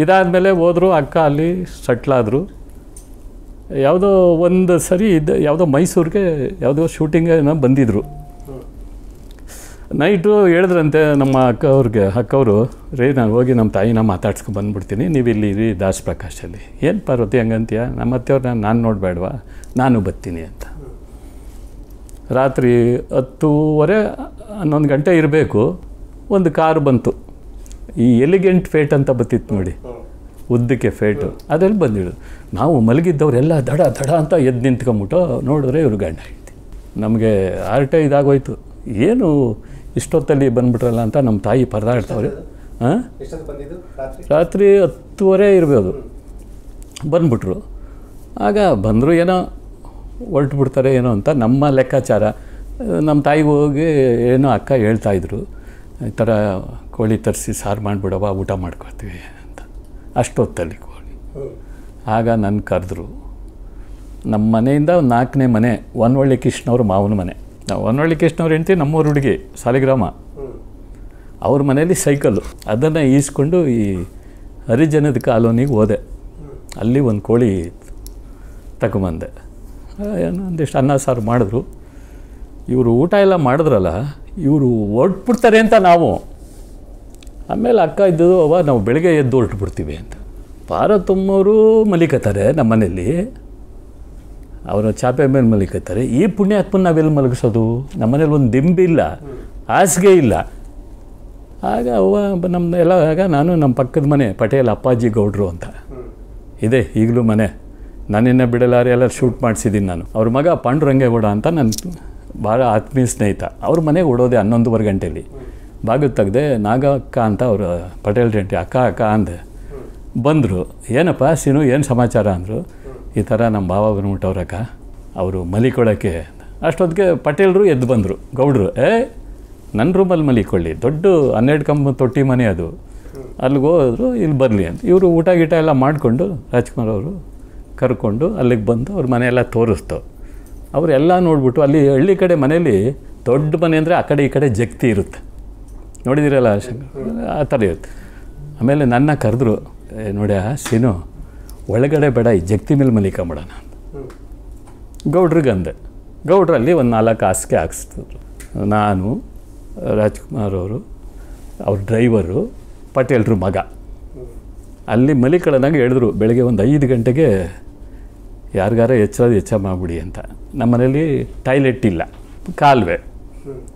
ಇದಾದಮೇಲೆ ಹೋದರು ಅಕ್ಕ ಅಲ್ಲಿ ಸಟ್ಲಾದರು. ಯಾವುದೋ ಒಂದು ಸರಿ ಇದು ಯಾವುದೋ ಮೈಸೂರಿಗೆ ಯಾವುದೋ ಶೂಟಿಂಗೇನೋ ಬಂದಿದ್ದರು. ನೈಟು ಹೇಳಿದ್ರಂತೆ ನಮ್ಮ ಅಕ್ಕವ್ರಿಗೆ, ಅಕ್ಕವರು ರೀ ನಾನು ಹೋಗಿ ನಮ್ಮ ತಾಯಿನ ಮಾತಾಡ್ಸ್ಕೊಂಡು ಬಂದುಬಿಡ್ತೀನಿ, ನೀವು ಇಲ್ಲಿ ರೀ ದಾಸ್ ಪ್ರಕಾಶಲ್ಲಿ. ಏನು ಪಾರ್ವತಿ ಹಂಗಂತೀಯ, ನಮ್ಮ ಅತ್ತೆಯವ್ರನ್ನ ನಾನು ನೋಡಬೇಡವಾ, ನಾನು ಬರ್ತೀನಿ ಅಂತ. ರಾತ್ರಿ 10:30-11 ಗಂಟೆ ಇರಬೇಕು, ಒಂದು ಕಾರು ಬಂತು. ಈ ಎಲಿಗೆಂಟ್ ಫೇಟ್ ಅಂತ ಬತ್ತಿತ್ತು ನೋಡಿ, ಉದ್ದಕ್ಕೆ ಫೇಟು, ಅದರಲ್ಲಿ ಬಂದಿಳು. ನಾವು ಮಲಗಿದ್ದವರೆಲ್ಲ ದಡ ದಡ ಅಂತ ಎದ್ದು ನಿಂತ್ಕೊಂಬಿಟ್ಟು ನೋಡಿದ್ರೆ ಇವರು ಗಂಡ ಹೇಳ್ತಿ. ನಮಗೆ ಆರ್ಟೆ ಇದಾಗೋಯ್ತು, ಏನು ಇಷ್ಟೊತ್ತಲ್ಲಿ ಬಂದ್ಬಿಟ್ರಲ್ಲ ಅಂತ ನಮ್ಮ ತಾಯಿ ಪರದಾಡ್ತವ್ರೆ. ಹಾಂ, ರಾತ್ರಿ 10:30 ಇರ್ಬೋದು ಬಂದ್ಬಿಟ್ರು. ಆಗ ಬಂದರು, ಏನೋ ಹೊರಟು ಬಿಡ್ತಾರೆ ಏನೋ ಅಂತ ನಮ್ಮ ಲೆಕ್ಕಾಚಾರ. ನಮ್ಮ ತಾಯಿಗೆ ಹೋಗಿ ಏನೋ ಅಕ್ಕ ಹೇಳ್ತಾಯಿದ್ರು, ಈ ಥರ ಕೋಳಿ ತರಿಸಿ ಸಾರು ಮಾಡಿಬಿಡವ, ಊಟ ಮಾಡ್ಕೊಳ್ತೀವಿ ಅಂತ. ಅಷ್ಟೊತ್ತಲ್ಲಿ ಕೋಳಿ. ಆಗ ನನ್ನ ಕರೆದ್ರು. ನಮ್ಮ ಮನೆಯಿಂದ 4ನೇ ಮನೆ ಒನ್ವಳ್ಳಿ ಕೃಷ್ಣವ್ರ ಮಾವನ ಮನೆ. ನಾವು ಒನ್ವಳ್ಳಿ ಕೃಷ್ಣವ್ರು ಹೆಂಡ್ತಿ ನಮ್ಮೂರು ಹುಡುಗಿ ಸಾಲಿಗ್ರಾಮ. ಅವ್ರ ಮನೇಲಿ ಸೈಕಲ್ಲು, ಅದನ್ನು ಈಸ್ಕೊಂಡು ಈ ಹರಿಜನದ ಕಾಲೋನಿಗೆ ಹೋದೆ. ಅಲ್ಲಿ ಒಂದು ಕೋಳಿ ತಗೊಂಬಂದೆ, ಒಂದಿಷ್ಟು ಅನ್ನ ಸಾರು ಮಾಡಿದ್ರು. ಇವರು ಊಟ ಎಲ್ಲ ಮಾಡಿದ್ರಲ್ಲ, ಇವರು ಹೊರಟ್ಬಿಡ್ತಾರೆ ಅಂತ ನಾವು. ಆಮೇಲೆ ಅಕ್ಕ ಇದ್ದದ್ದು ಅವ ನಾವು ಬೆಳಗ್ಗೆ ಎದ್ದು ಹೊರಟ್ಬಿಡ್ತೀವಿ ಅಂತ. ಪಾರತಮ್ಮವರು ಮಲಿಕತ್ತಾರೆ ನಮ್ಮ ಮನೇಲಿ, ಅವರ ಚಾಪೆ ಮೇಲೆ ಮಲಿಕತ್ತಾರೆ. ಈ ಪುಣ್ಯಾತ್ಮನ ನಾವೆಲ್ಲಿ ಮಲಗಿಸೋದು, ನಮ್ಮ ಮನೇಲಿ ಒಂದು ದಿಂಬಿಲ್ಲ, ಹಾಸಿಗೆ ಇಲ್ಲ. ಆಗ ಅವ್ವ ನಮ್ಮ ಎಲ್ಲ, ಆಗ ನಾನು ನಮ್ಮ ಪಕ್ಕದ ಮನೆ ಪಟೇಲ್ ಅಪ್ಪಾಜಿ ಗೌಡ್ರು ಅಂತ ಇದೆ ಈಗಲೂ ಮನೆ, ನಾನಿನ್ನ ಬಿಡಲಾರೆ ಎಲ್ಲ ಶೂಟ್ ಮಾಡಿಸಿದ್ದೀನಿ ನಾನು. ಅವ್ರ ಮಗ ಪಾಂಡುರಂಗೇಗೌಡ ಅಂತ ನನ್ನ ಭಾಳ ಆತ್ಮೀಯ ಸ್ನೇಹಿತ. ಅವ್ರ ಮನೆಗೆ ಓಡೋದೆ 11:30 ಗಂಟೆಯಲ್ಲಿ. ಬಾಗಿಲು ತೆಗೆದೆ, ನಾಗಕ್ಕ ಅಂತ ಅವ್ರ ಪಟೇಲ್ ರೆಂಟಿ. ಅಕ್ಕ ಅಕ್ಕ ಅಂದೆ. ಬಂದರು. ಏನಪ್ಪ ಸೀನು, ಏನು ಸಮಾಚಾರ ಅಂದರು. ಈ ಥರ ನಮ್ಮ ಭಾವ ಬಂದ್ಬಿಟ್ಟವ್ರಕ್ಕ, ಅವರು ಮಲಿಕೊಳ್ಳೋಕ್ಕೆ. ಅಷ್ಟೊತ್ತಿಗೆ ಪಟೇಲರು ಎದ್ದು ಬಂದರು, ಗೌಡ್ರು. ನನ್ನ ರೂಮಲ್ಲಿ ಮಲಿಕೊಳ್ಳಿ, ದೊಡ್ಡ 12 ಕಂಬ ತೊಟ್ಟಿ ಮನೆ ಅದು, ಅಲ್ಲಿಗೆ ಹೋದ್ರು, ಇಲ್ಲಿ ಬರಲಿ ಅಂತ. ಇವರು ಊಟ ಗೀಟ ಎಲ್ಲ ಮಾಡಿಕೊಂಡು ರಾಜ್ಕುಮಾರ್ ಅವರು ಕರ್ಕೊಂಡು ಅಲ್ಲಿಗೆ ಬಂದು ಅವ್ರ ಮನೆಯೆಲ್ಲ ತೋರಿಸ್ತು. ಅವರೆಲ್ಲ ನೋಡಿಬಿಟ್ಟು, ಅಲ್ಲಿ ಹಳ್ಳಿ ಕಡೆ ಮನೆಯಲ್ಲಿ ದೊಡ್ಡ ಮನೆ ಅಂದರೆ ಆ ಕಡೆ ಈ ಕಡೆ ಜಗ್ತಿ ಇರುತ್ತೆ, ನೋಡಿದಿರಲ್ಲ ಆ ಥರ ಇರುತ್ತೆ. ಆಮೇಲೆ ನನ್ನ ಕರೆದ್ರು, ನೋಡ್ಯಾ ಸೀನು, ಒಳಗಡೆ ಬೇಡ, ಈ ಜಗ್ತಿ ಮೇಲೆ ಮಲಿಕೊಂಬಿಡೋಣ ಅಂತ. ಗೌಡ್ರಿಗಂದೆ. ಗೌಡ್ರಲ್ಲಿ ಒಂದು 4 ಹಾಸಿಗೆ ಹಾಕಿಸ್ತಿದ್ರು. ನಾನು, ರಾಜ್ಕುಮಾರ್ ಅವರು, ಅವ್ರ ಡ್ರೈವರು, ಪಟೇಲ್ರು ಮಗ. ಅಲ್ಲಿ ಮಲಿಕೊಳ್ಳೋದಂಗೆ ಹೇಳಿದ್ರು, ಬೆಳಗ್ಗೆ ಒಂದು 5 ಗಂಟೆಗೆ ಯಾರಿಗಾರ ಎಚ್ಚರ ಮಾಡಿಬಿಡಿ ಅಂತ. ನಮ್ಮ ಮನೇಲಿ ಟಾಯ್ಲೆಟ್ ಇಲ್ಲ, ಕಾಲುವೆ,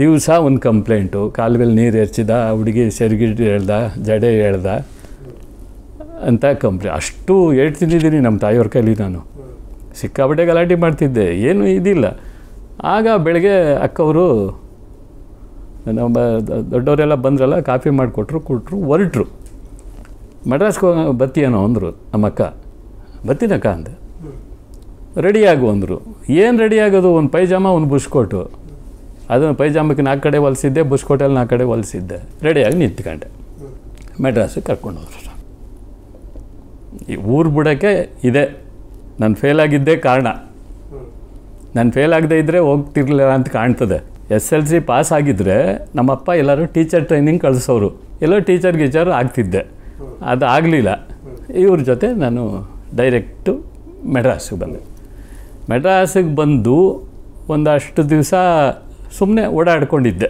ದಿವಸ ಒಂದು ಕಂಪ್ಲೇಂಟು, ಕಾಲುವೆಲ್ಲಿ ನೀರು ಎರ್ಚಿದ, ಹುಡುಗಿ ಸೆರ್ಗಿಡ್ ಹೇಳ್ದ, ಜಡೆ ಹೇಳ್ದ ಅಂತ ಕಂಪ್ಲೇಂಟ್. ಅಷ್ಟು ಹೇಳ್ತಿದ್ದೀನಿ ನಮ್ಮ ತಾಯಿಯವ್ರ ಕೈಲಿ. ನಾನು ಸಿಕ್ಕಾಪಟ್ಟೆ ಗಲಾಟೆ ಮಾಡ್ತಿದ್ದೆ, ಏನು ಇದಿಲ್ಲ. ಆಗ ಬೆಳಗ್ಗೆ ಅಕ್ಕವರು ನಮ್ಮ ದೊಡ್ಡವರೆಲ್ಲ ಬಂದ್ರಲ್ಲ, ಕಾಫಿ ಮಾಡಿಕೊಟ್ರು, ಕೊಟ್ಟರು, ಹೊರಟ್ರು. ಮಡ್ರಾಸ್ಗೆ ಬತ್ತಿಯೇನೋ ಅಂದರು ನಮ್ಮಕ್ಕ. ಬತ್ತಿನಕ್ಕ ಅಂದೆ. ರೆಡಿಯಾಗು ಅಂದರು. ಏನು ರೆಡಿಯಾಗೋದು, ಒಂದು ಪೈಜಾಮ, ಒಂದು ಬುಷ್ಕೋಟು. ಅದನ್ನು ಪೈಜಾಮಕ್ಕೆ 4 ಕಡೆ ಹೊಲಿಸಿದ್ದೆ, ಬುಷ್ಕೋಟಲ್ಲಿ 4 ಕಡೆ ಹೊಲಿಸಿದ್ದೆ. ರೆಡಿಯಾಗಿ ನಿಂತ್ಕೊಂಡೆ. ಮೆಡ್ರಾಸಿಗೆ ಕರ್ಕೊಂಡು ಹೋದ್ರು. ಈ ಊರು ಬಿಡೋಕ್ಕೆ ಇದೆ, ನಾನು ಫೇಲಾಗಿದ್ದೇ ಕಾರಣ. ನಾನು ಫೇಲಾಗದೇ ಇದ್ದರೆ ಹೋಗ್ತಿರ್ಲಿಲ್ಲ ಅಂತ ಕಾಣ್ತದೆ. SLC ಪಾಸ್ ಆಗಿದ್ದರೆ ನಮ್ಮಪ್ಪ ಎಲ್ಲರೂ ಟೀಚರ್ ಟ್ರೈನಿಂಗ್ ಕಳಿಸೋರು, ಎಲ್ಲೋ ಟೀಚರ್ ಗೀಚರು ಆಗ್ತಿದ್ದೆ. ಅದು ಆಗಲಿಲ್ಲ. ಇವ್ರ ಜೊತೆ ನಾನು ಡೈರೆಕ್ಟು ಮೆಡ್ರಾಸಿಗೆ ಬಂದೆ. ಮೆಡ್ರಾಸಿಗೆ ಬಂದು ಒಂದಷ್ಟು ದಿವಸ ಸುಮ್ಮನೆ ಓಡಾಡ್ಕೊಂಡಿದ್ದೆ.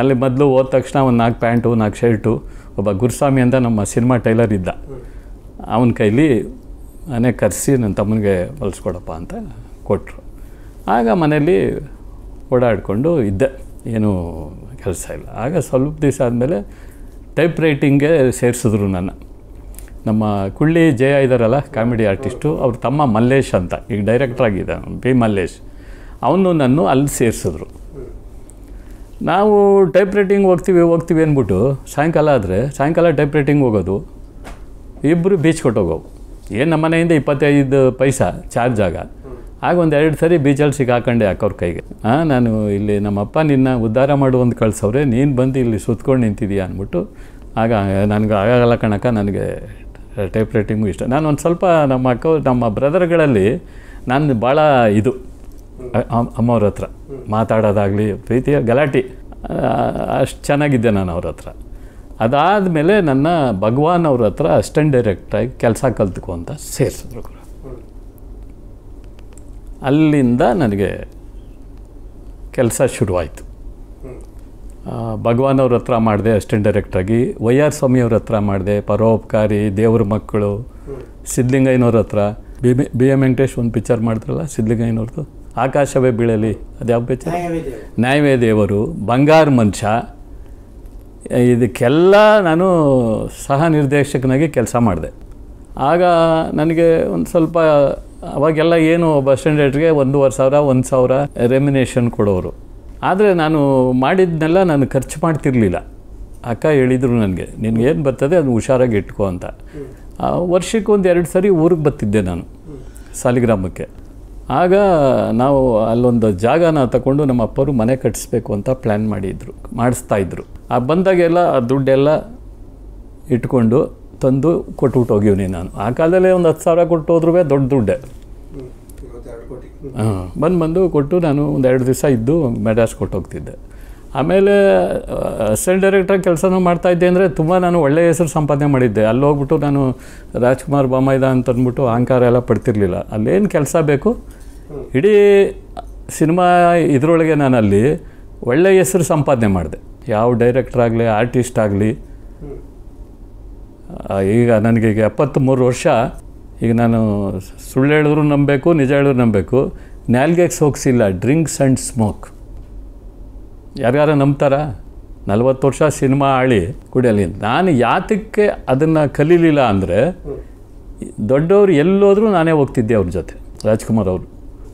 ಅಲ್ಲಿ ಮೊದಲು ಹೋದ ತಕ್ಷಣ ಒಂದು 4 ಪ್ಯಾಂಟು, 4 ಶರ್ಟು, ಒಬ್ಬ ಗುರುಸ್ವಾಮಿ ಅಂತ ನಮ್ಮ ಸಿನಿಮಾ ಟೈಲರ್ ಇದ್ದ, ಅವನ ಕೈಲಿ ಮನೆ ಕರೆಸಿ ನನ್ನ ತಮ್ಮನಿಗೆ ಹೊಲಿಸ್ಕೊಡಪ್ಪ ಅಂತ ಕೊಟ್ಟರು. ಆಗ ಮನೇಲಿ ಓಡಾಡಿಕೊಂಡು ಇದ್ದೆ, ಏನೂ ಕೆಲಸ ಇಲ್ಲ. ಆಗ ಸ್ವಲ್ಪ ದಿವಸ ಆದಮೇಲೆ ಟೈಪ್ ರೈಟಿಂಗ್ಗೆ ಸೇರಿಸಿದ್ರು ನನ್ನ. ನಮ್ಮ ಕುಳ್ಳಿ ಜಯ ಇದ್ದಾರಲ್ಲ ಕಾಮಿಡಿ ಆರ್ಟಿಸ್ಟು, ಅವ್ರ ತಮ್ಮ ಮಲ್ಲೇಶ್ ಅಂತ ಈಗ ಡೈರೆಕ್ಟ್ರಾಗಿದ್ದ, ಮಲ್ಲೇಶ್. ಅವನು ನನ್ನ ಅಲ್ಲಿ ಸೇರಿಸಿದ್ರು. ನಾವು ಟೈಪ್ ರೈಟಿಂಗ್ ಹೋಗ್ತೀವಿ ಅಂದ್ಬಿಟ್ಟು ಸಾಯಂಕಾಲ ಆದರೆ, ಸಾಯಂಕಾಲ ಟೈಪ್ ರೈಟಿಂಗ್ ಹೋಗೋದು, ಇಬ್ಬರು ಬೀಚ್ ಕೊಟ್ಟೋಗೋವು. ಏನು ನಮ್ಮನೆಯಿಂದ 25 ಪೈಸಾ ಚಾರ್ಜ್ ಆಗೋದು. ಆಗ ಒಂದು ಎರಡು ಸರಿ ಬೀಜಲ್ಲಿ ಸಿಗಾಕೊಂಡೆ ಅಕ್ಕವ್ರ ಕೈಗೆ. ನಾನು ಇಲ್ಲಿ ನಮ್ಮಪ್ಪ ನಿನ್ನ ಉದ್ಧಾರ ಮಾಡು ಒಂದು ಕಳಿಸವ್ರೆ, ನೀನು ಬಂದು ಇಲ್ಲಿ ಸುತ್ಕೊಂಡು ನಿಂತಿದ್ದೀಯಾ ಅಂದ್ಬಿಟ್ಟು. ಆಗ ನನಗೆ ಆಗಲ್ಲ ಕಣಕ, ನನಗೆ ಟೈಪ್ ರೈಟಿಂಗು ಇಷ್ಟ. ನಾನು ಒಂದು ಸ್ವಲ್ಪ ನಮ್ಮ ಬ್ರದರ್ಗಳಲ್ಲಿ ನಾನು ಭಾಳ ಇದು, ಅಮ್ಮವ್ರ ಹತ್ರ ಮಾತಾಡೋದಾಗಲಿ ಪ್ರೀತಿಯ ಗಲಾಟೆ ಅಷ್ಟು ಚೆನ್ನಾಗಿದ್ದೆ ನಾನು ಅವ್ರ ಹತ್ರ. ಅದಾದಮೇಲೆ ನನ್ನ ಭಗವಾನ್ ಅವ್ರ ಹತ್ರ ಅಸ್ಟೆಂಟ್ ಡೈರೆಕ್ಟಾಗಿ ಕೆಲಸ ಕಲ್ತ್ಕೊ ಅಂತ ಸೇರಿಸಿದ್ರು. ಅಲ್ಲಿಂದ ನನಗೆ ಕೆಲಸ ಶುರುವಾಯಿತು. ಭಗವಾನ್ ಅವ್ರ ಹತ್ರ ಮಾಡಿದೆ ಅಸ್ಟೆಂಟ್ ಡೈರೆಕ್ಟಾಗಿ, ವೈ ಆರ್ ಸ್ವಾಮಿಯವ್ರ ಹತ್ರ ಮಾಡಿದೆ, ಪರೋಪಕಾರಿ, ದೇವ್ರ ಮಕ್ಕಳು, ಸಿದ್ಧಲಿಂಗಯ್ಯನವ್ರ ಹತ್ರ, ಬಿ ಎಂ ವೆಂಕಟೇಶ್ ಒಂದು ಪಿಕ್ಚರ್ ಮಾಡಿದ್ರಲ್ಲ ಸಿದ್ಧಲಿಂಗಯ್ಯನವ್ರದ್ದು, ಆಕಾಶವೇ ಬೀಳಲಿ, ಅದ್ಯಾವ ಪಿಕ್ಚರ್, ನ್ಯಾಯವೇ ದೇವರು, ಬಂಗಾರ ಮನುಷ್ಯ, ಇದಕ್ಕೆಲ್ಲ ನಾನು ಸಹ ನಿರ್ದೇಶಕನಾಗಿ ಕೆಲಸ ಮಾಡಿದೆ. ಆಗ ನನಗೆ ಒಂದು ಸ್ವಲ್ಪ ಅವಾಗೆಲ್ಲ ಏನು ಒಬ್ಬ ಅಸ್ಟೆಂಟ್ ಡೈರೆಕ್ಟರ್ಗೆ 1,500 ರೆಮಿನೇಷನ್ ಕೊಡೋರು. ಆದರೆ ನಾನು ಮಾಡಿದ್ದನ್ನೆಲ್ಲ ನಾನು ಖರ್ಚು ಮಾಡ್ತಿರಲಿಲ್ಲ. ಅಕ್ಕ ಹೇಳಿದರು ನನಗೆ, ನಿನಗೇನು ಬರ್ತದೆ ಅದು ಹುಷಾರಾಗಿ ಇಟ್ಕೋ ಅಂತ. ವರ್ಷಕ್ಕೆ 1-2 ಸರಿ ಊರಿಗೆ ಬರ್ತಿದ್ದೆ ನಾನು ಸಾಲಿಗ್ರಾಮಕ್ಕೆ. ಆಗ ನಾವು ಅಲ್ಲೊಂದು ಜಾಗನ ತಗೊಂಡು ನಮ್ಮ ಅಪ್ಪರು ಮನೆ ಕಟ್ಟಿಸ್ಬೇಕು ಅಂತ ಪ್ಲ್ಯಾನ್ ಮಾಡಿದ್ರು, ಮಾಡಿಸ್ತಾಯಿದ್ರು. ಆ ಬಂದಾಗೆಲ್ಲ ಆ ದುಡ್ಡೆಲ್ಲ ಇಟ್ಕೊಂಡು ತಂದು ಕೊಟ್ಬಿಟ್ಟು ಹೋಗಿವ್ನಿ ನಾನು. ಆ ಕಾಲದಲ್ಲೇ ಒಂದು 10,000 ಕೊಟ್ಟು ಹೋದ್ರೂ ದೊಡ್ಡ ದುಡ್ಡೆ. ಹಾಂ, ಬಂದು ಕೊಟ್ಟು ನಾನು 1-2 ದಿವಸ ಇದ್ದು ಮೆಡ್ರಾಸ್ ಕೊಟ್ಟು ಹೋಗ್ತಿದ್ದೆ. ಆಮೇಲೆ ಅಸಿಸ್ಟೆಂಟ್ ಡೈರೆಕ್ಟ್ರಾಗಿ ಕೆಲಸನೂ ಮಾಡ್ತಾಯಿದ್ದೆ. ಅಂದರೆ ತುಂಬ ನಾನು ಒಳ್ಳೆಯ ಹೆಸರು ಸಂಪಾದನೆ ಮಾಡಿದ್ದೆ. ಅಲ್ಲಿ ಹೋಗ್ಬಿಟ್ಟು ನಾನು ರಾಜ್ಕುಮಾರ್ ಬಾಮೈದ ಅಂತ ಅಂದ್ಬಿಟ್ಟು ಅಹಂಕಾರ ಎಲ್ಲ ಪಡ್ತಿರ್ಲಿಲ್ಲ. ಅಲ್ಲೇನು ಕೆಲಸ ಬೇಕು ಇಡೀ ಸಿನಿಮಾ ಇದರೊಳಗೆ ನಾನು ಅಲ್ಲಿ ಒಳ್ಳೆಯ ಹೆಸರು ಸಂಪಾದನೆ ಮಾಡಿದೆ. ಯಾವ ಡೈರೆಕ್ಟ್ರಾಗಲಿ ಆರ್ಟಿಸ್ಟ್ ಆಗಲಿ. ಈಗ ನನಗೀಗ 73 ವರ್ಷ. ಈಗ ನಾನು ಸುಳ್ಳು ಹೇಳಿದ್ರು ನಂಬಬೇಕು, ನಿಜ ಹೇಳಿದ್ರು ನಂಬಬೇಕು, ನಾಲ್ಗೆಗೆ ಸೋಕ್ಸಿಲ್ಲ. ಡ್ರಿಂಕ್ಸ್ ಆ್ಯಂಡ್ ಸ್ಮೋಕ್ ಯಾರ್ಯಾರ ನಂಬ್ತಾರ? 40 ವರ್ಷ ಸಿನಿಮಾ ಆಳಿ ಕುಡಿಯಲಿ. ನಾನು ಯಾತಕ್ಕೆ ಅದನ್ನು ಕಲೀಲಿಲ್ಲ ಅಂದರೆ, ದೊಡ್ಡವರು ಎಲ್ಲೋದ್ರೂ ನಾನೇ ಹೋಗ್ತಿದ್ದೆ ಅವ್ರ ಜೊತೆ. ರಾಜ್ಕುಮಾರ್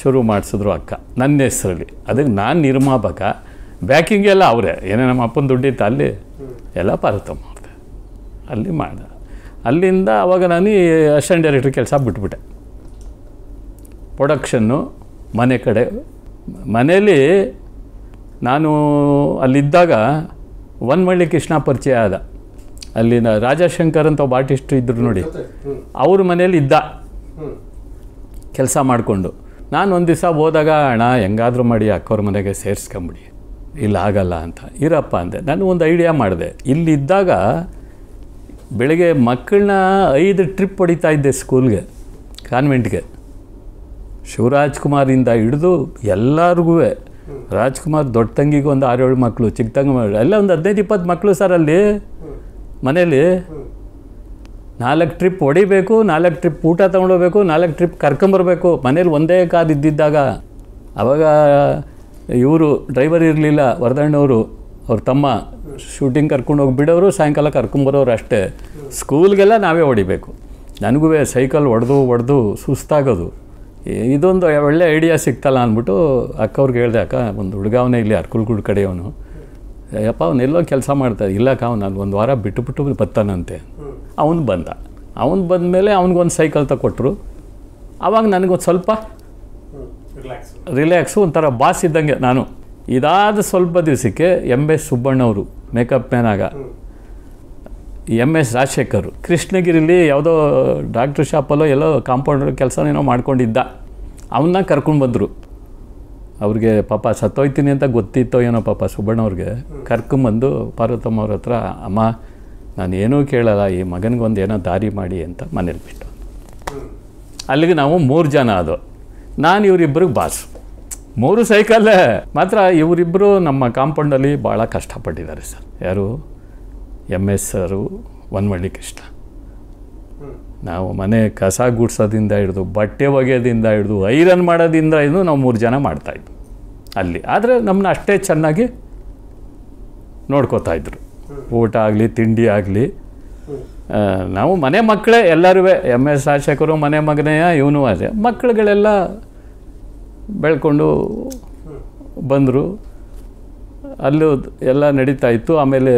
ಶುರು ಮಾಡಿಸಿದ್ರು ಅಕ್ಕ ನನ್ನ ಹೆಸರಲ್ಲಿ. ಅದಕ್ಕೆ ನಾನು ನಿರ್ಮಾಪಕ, ಬ್ಯಾಕಿಂಗೆಲ್ಲ ಅವರೇ. ಏನೇ ನಮ್ಮ ಅಪ್ಪನ ದುಡ್ಡಿತ್ತು ಅಲ್ಲಿ ಎಲ್ಲ ಪಾರತ ಮಾಡಿದೆ, ಅಲ್ಲಿ ಮಾಡಿದೆ. ಅಲ್ಲಿಂದ ಆವಾಗ ನಾನು ಅಸಿಸ್ಟೆಂಟ್ ಡೈರೆಕ್ಟ್ರ್ ಕೆಲಸ ಬಿಟ್ಬಿಟ್ಟೆ. ಪ್ರೊಡಕ್ಷನ್ನು ಮನೆ ಕಡೆ. ಮನೇಲಿ ನಾನು ಅಲ್ಲಿದ್ದಾಗ ವನ್ಮಳ್ಳಿ ಕೃಷ್ಣ ಪರಿಚಯ ಆದ. ಅಲ್ಲಿನ ರಾಜಶಂಕರ್ ಅಂತ ಒಬ್ಬ ಆರ್ಟಿಸ್ಟ್ ಇದ್ದರು ನೋಡಿ, ಅವ್ರ ಮನೇಲಿ ಇದ್ದ ಕೆಲಸ ಮಾಡಿಕೊಂಡು. ನಾನು ಒಂದು ದಿವಸ ಹೋದಾಗ, ಅಣ್ಣ ಹೆಂಗಾದರೂ ಮಾಡಿ ಅಕ್ಕವ್ರ ಮನೆಗೆ ಸೇರಿಸ್ಕೊಂಬಿಡಿ, ಇಲ್ಲ ಆಗಲ್ಲ ಅಂತ. ಇರಪ್ಪ ಅಂದೆ. ನಾನು ಒಂದು ಐಡಿಯಾ ಮಾಡಿದೆ. ಇಲ್ಲಿದ್ದಾಗ ಬೆಳಗ್ಗೆ ಮಕ್ಕಳನ್ನ 5 ಟ್ರಿಪ್ ಹೊಡಿತಾ ಇದ್ದೆ ಸ್ಕೂಲ್ಗೆ, ಕಾನ್ವೆಂಟ್ಗೆ. ಶಿವರಾಜ್ಕುಮಾರಿಂದ ಹಿಡಿದು ಎಲ್ಲರಿಗೂ, ರಾಜ್ಕುಮಾರ್ ದೊಡ್ಡ ತಂಗಿಗೆ ಒಂದು 6-7 ಮಕ್ಕಳು, ಚಿಕ್ಕ ತಂಗಿ ಎಲ್ಲ ಒಂದು 15-20 ಮಕ್ಕಳು ಸರ್ ಅಲ್ಲಿ ಮನೇಲಿ. 4 ಟ್ರಿಪ್ ಹೊಡಿಬೇಕು, 4 ಟ್ರಿಪ್ ಊಟ ತೊಗೊಂಡೋಗ್ಬೇಕು, 4 ಟ್ರಿಪ್ ಕರ್ಕೊಂಬರ್ಬೇಕು. ಮನೇಲಿ ಒಂದೇ ಕಾರ್ ಇದ್ದಿದ್ದಾಗ, ಆವಾಗ ಇವರು ಡ್ರೈವರ್ ಇರಲಿಲ್ಲ, ವರದಣ್ಣವರು, ಅವ್ರ ತಮ್ಮ ಶೂಟಿಂಗ್ ಕರ್ಕೊಂಡೋಗಿ ಬಿಡೋರು, ಸಾಯಂಕಾಲ ಕರ್ಕೊಂಬರೋರು ಅಷ್ಟೇ. ಸ್ಕೂಲ್ಗೆಲ್ಲ ನಾವೇ ಹೊಡಿಬೇಕು. ನನಗೂ ಸೈಕಲ್ ಹೊಡೆದು ಸುಸ್ತಾಗೋದು. ಇದೊಂದು ಒಳ್ಳೆ ಐಡಿಯಾ ಸಿಗ್ತಲ್ಲ ಅಂದ್ಬಿಟ್ಟು ಅಕ್ಕವ್ರಿಗೆ ಹೇಳಿದೆ. ಅಕ್ಕ, ಒಂದು ಹುಡುಗವನೇ ಇಲ್ಲಿ ಅರ್ಕುಲ್ಗುಡ್ ಕಡೆಯವನು, ಯಪ್ಪ ಅವನೆಲ್ಲೋ ಕೆಲಸ ಮಾಡ್ತಾರೆ. ಇಲ್ಲಕ್ಕ ಅವನು ಒಂದು ವಾರ ಬಿಟ್ಟು ಬರ್ತಾನಂತೆ. ಅವನು ಬಂದ. ಅವನು ಬಂದ ಮೇಲೆ ಅವನಿಗೊಂದು ಸೈಕಲ್ ತಗೊಟ್ರು. ಆವಾಗ ನನಗೊಂದು ಸ್ವಲ್ಪ ರಿಲ್ಯಾಕ್ಸು, ಒಂಥರ ಬಾಸ್ ಇದ್ದಂಗೆ ನಾನು. ಇದಾದ ಸ್ವಲ್ಪ ದಿವಸಕ್ಕೆ MS ಸುಬ್ಬಣ್ಣವರು ಮೇಕಪ್ ಮ್ಯಾನ್, ಆಗ MS ರಾಜಶೇಖರು ಕೃಷ್ಣಗಿರಿಲಿ ಯಾವುದೋ ಡಾಕ್ಟ್ರ್ ಶಾಪಲ್ಲೋ ಎಲ್ಲೋ ಕಾಂಪೌಂಡರ್ ಕೆಲಸನೇನೋ ಮಾಡ್ಕೊಂಡಿದ್ದ. ಅವನ್ನ ಕರ್ಕೊಂಡು ಬಂದರು. ಅವ್ರಿಗೆ ಪಾಪ ಸತ್ತೋಯ್ತೀನಿ ಅಂತ ಗೊತ್ತಿತ್ತೋ ಏನೋ ಪಾಪ ಸುಬ್ಬಣ್ಣವ್ರಿಗೆ. ಕರ್ಕೊಂಬಂದು ಪಾರ್ವತಮ್ಮ ಅವ್ರ ಹತ್ರ, ಅಮ್ಮ ನಾನು ಏನೂ ಕೇಳಲ್ಲ, ಈ ಮಗನಿಗೊಂದು ಏನೋ ದಾರಿ ಮಾಡಿ ಅಂತ ಮನೇಲಿ ಬಿಟ್ಟು. ಅಲ್ಲಿಗೆ ನಾವು 3 ಜನ ಅದು. ನಾನು ಇವರಿಬ್ಬರಿಗೆ ಬಾಸ್. 3 ಸೈಕಲ್ಲೇ. ಮಾತ್ರ ಇವರಿಬ್ಬರು ನಮ್ಮ ಕಾಂಪೌಂಡಲ್ಲಿ ಭಾಳ ಕಷ್ಟಪಟ್ಟಿದ್ದಾರೆ ಸರ್. ಯಾರು? MS ಸರು, ವನ್ಮಳ್ಳಿ ಕೃಷ್ಣ, ನಾವು ಮನೆ ಕಸ ಗುಡಿಸೋದಿಂದ ಹಿಡಿದು ಬಟ್ಟೆ ಒಗೆಯೋದಿಂದ ಹಿಡಿದು ಐರನ್ ಮಾಡೋದಿಂದ ಇದು ನಾವು ಮೂರು ಜನ ಮಾಡ್ತಾಯಿದ್ವಿ ಅಲ್ಲಿ. ಆದರೆ ನಮ್ಮನ್ನ ಅಷ್ಟೇ ಚೆನ್ನಾಗಿ ನೋಡ್ಕೋತಾಯಿದ್ರು, ಊಟ ಆಗಲಿ ತಿಂಡಿ ಆಗಲಿ. ನಾವು ಮನೆ ಮಕ್ಕಳೇ ಎಲ್ಲರೂ, MS ರಾಜಶೇಖರು ಮನೆ ಮಗನೇ, ಇವನು ಅದೇ ಮಕ್ಕಳುಗಳೆಲ್ಲ ಬೆಳ್ಕೊಂಡು ಬಂದರು. ಅಲ್ಲೂ ಎಲ್ಲ ನಡೀತಾ ಇತ್ತು. ಆಮೇಲೆ